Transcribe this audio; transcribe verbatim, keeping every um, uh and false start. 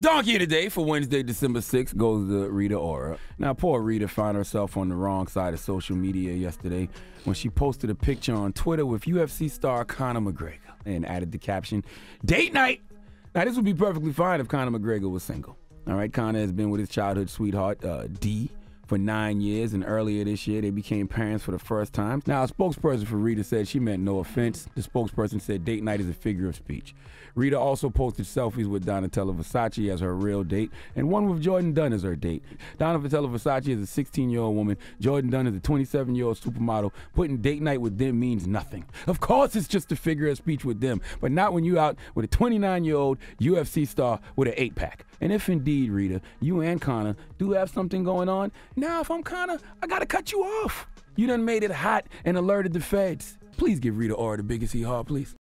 Donkey of the day for Wednesday, December sixth goes to Rita Ora. Now, poor Rita found herself on the wrong side of social media yesterday when she posted a picture on Twitter with U F C star Conor McGregor and added the caption, "Date night." Now, this would be perfectly fine if Conor McGregor was single. All right, Conor has been with his childhood sweetheart, uh, Dee, for nine years, and earlier this year, they became parents for the first time. Now, a spokesperson for Rita said she meant no offense. The spokesperson said date night is a figure of speech. Rita also posted selfies with Donatella Versace as her real date, and one with Jordan Dunn as her date. Donatella Versace is a sixteen-year-old woman. Jordan Dunn is a twenty-seven-year-old supermodel. Putting date night with them means nothing. Of course, it's just a figure of speech with them, but not when you out with a twenty-nine-year-old U F C star with an eight-pack. And if indeed, Rita, you and Conor do have something going on, now if I'm Conor, I gotta cut you off. You done made it hot and alerted the feds. Please give Rita Ora the biggest hee haw, please.